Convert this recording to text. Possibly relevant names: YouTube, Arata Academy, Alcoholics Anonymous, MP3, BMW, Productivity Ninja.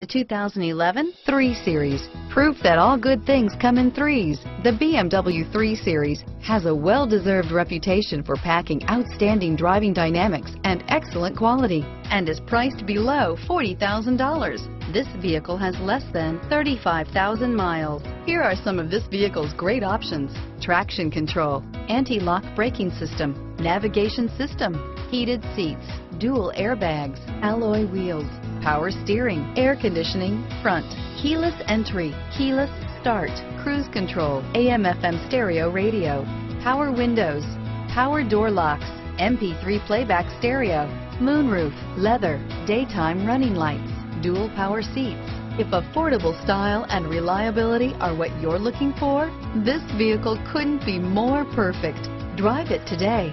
The 2011 3 Series, proof that all good things come in threes. The BMW 3 Series has a well-deserved reputation for packing outstanding driving dynamics and excellent quality, and is priced below $40,000. This vehicle has less than 35,000 miles. Here are some of this vehicle's great options: traction control, anti-lock braking system, navigation system, heated seats, dual airbags, alloy wheels, power steering, air conditioning, front, keyless entry, keyless start, cruise control, AM/FM stereo radio, power windows, power door locks, MP3 playback stereo, moonroof, leather, daytime running lights, dual power seats. If affordable style and reliability are what you're looking for, this vehicle couldn't be more perfect. Drive it today.